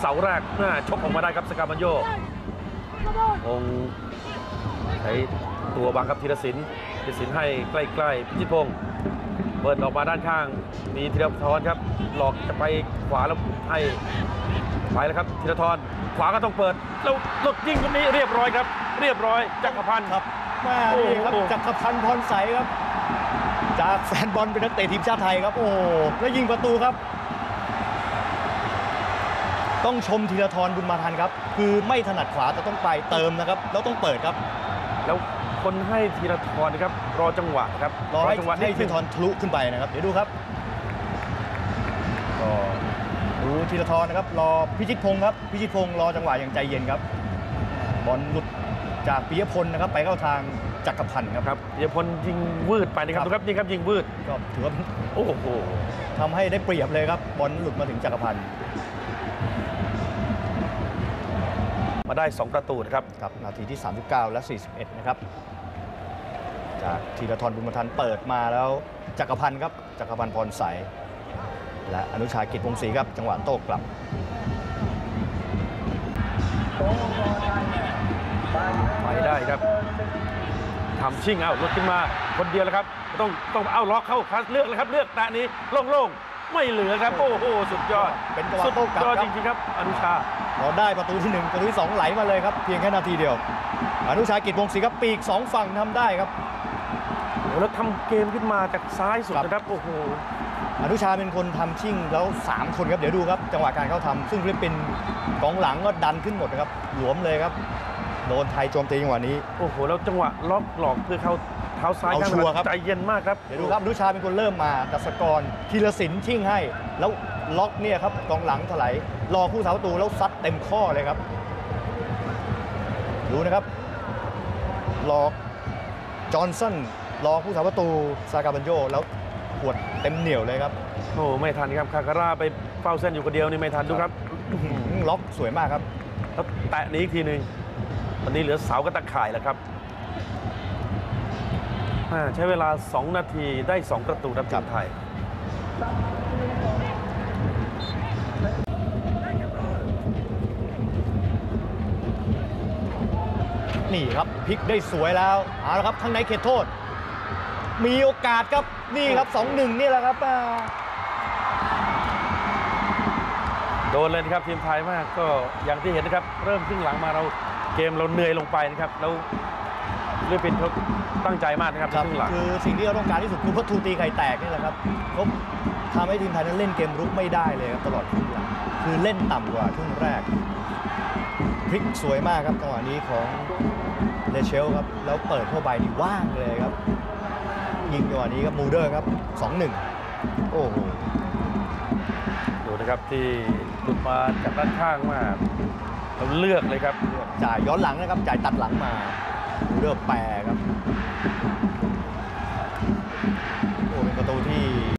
เสาแรกชกออกมาได้ครับสกามันโยองใช้ตัวบังครับธีรศิลป์ให้ใกล้ๆพิชิตพงศ์เปิดออกมาด้านข้างมีธีรธรครับหลอกจะไปขวาแล้วให้ไปแล้วครับธีรธรขวาก็ต้องเปิดแล้วลดยิงตรงนี้เรียบร้อยครับเรียบร้อยจักรพันธ์ครับแม่นี่ครับจักรพันธ์พรใสครับจากแฟนบอลเป็นนักเตะทีมชาติไทยครับโอ้แล้วยิงประตูครับต้องชมธีรธรบุญมาทันครับคือไม่ถนัดขวาแต่ต้องไปเติมนะครับแล้วต้องเปิดครับแล้วคนให้ธีรธรนะครับรอจังหวะครับรอจังหวะให้ธีรธรทะลุขึ้นไปนะครับเดี๋ยวดูครับก็ดูธีรธรนะครับรอพิชิตพงศ์ครับพิชิตพงศ์รอจังหวะอย่างใจเย็นครับบอลหลุดจากปิยพลนะครับไปเข้าทางจักรพันธ์ครับปิยพลยิงวืดไปนะครับดูครับนี่ครับยิงวืดก็ถือว่าโอ้โหทำให้ได้เปรียบเลยครับบอลหลุดมาถึงจักรพันธ์มาได้2ประตูนะครับนาทีที่39และ41นะครับจากธีรธรบุญมาทันเปิดมาแล้วจักรพันธ์ครับจักรพันธ์พรใสและอนุชากิจวงศ์ศรีครับจังหวะโต้กลับไปได้ครับทำชิ่งเอาลดขึ้นมาคนเดียวแล้วครับต้องเอาล็อกเข้าคัสเลือกเลยครับเลือกแต่นี้โล่งๆไม่เหลือครับโอ้โหสุดยอดเป็นจังหวะโต้กลับจริงๆครับอนุชาพอได้ประตูที่1ประตูที่2ไหลมาเลยครับเพียงแค่นาทีเดียวอนุชากิจวงศ์ศรีครับปีก2ฝั่งทำได้ครับแล้วทำเกมขึ้นมาจากซ้ายสุดนะครับโอ้โหอนุชาเป็นคนทำชิ่งแล้ว3คนครับเดี๋ยวดูครับจังหวะการเข้าทำซึ่งฟิลิปปินส์กองหลังก็ดันขึ้นหมดนะครับหลวมเลยครับโดนไทยโจมตีจังหวะนี้โอ้โหแล้วจังหวะล็อกหลอกเพื่อเข้าเท้าซ้ายครับใจเย็นมากครับเดี๋ยวดูครับอนุชาเป็นคนเริ่มมาดัชกรธีรศิลป์ชิ่งให้แล้วล็อกเนี่ยครับกองหลังถลายรอผู้สาวตูแล้วซัดเต็มข้อเลยครับดูนะครับหลอกจอห์นสันรอผู้สาวประตูซากาบันโยแล้วปวดเต็มเหนียวเลยครับโอ้ไม่ทันครับคาคาร่าไปเฝ้าเส้นอยู่คนเดียวนี่ไม่ทันดูครับล็อกสวยมากครับแล้วแตะนี้อีกทีนึงตอนนี้เหลือเสากับตะข่ายแล้วครับใช้เวลา2นาทีได้2ประตูรับจากไทยนี่ครับพลิกได้สวยแล้วเอาละครับข้างในเขตโทษมีโอกาสครับนี่ครับ 2-1 นี่แหละครับโดนเลยนะครับทีมไทยมากก็อย่างที่เห็นนะครับเริ่มครึ่งหลังมาเราเกมเราเหนื่อยลงไปนะครับแล้วฟิลิปปินส์เขาตั้งใจมากนะครับครึ่งหลังคือสิ่งที่เราต้องการที่สุดคือพัดทูตีไข่แตกนี่แหละครับเขาทำให้ทีมไทยนั้นเล่นเกมรุกไม่ได้เลยครับตลอดครึ่งหลังคือเล่นต่ำกว่าครึ่งแรกพลิกสวยมากครับจังหวะนี้ของเลเชลครับแล้วเปิดเข้าไปนี่ว่างเลยครับยิงจังหวะนี้ครับมูเดอร์ครับ 2-1 โอ้โหดูนะครับที่หลุดมาจากด้านข้างมาเราเลือกเลยครับจ่ายย้อนหลังนะครับจ่ายตัดหลังมามูเดอร์แปรครับโอ้เป็นประตูที่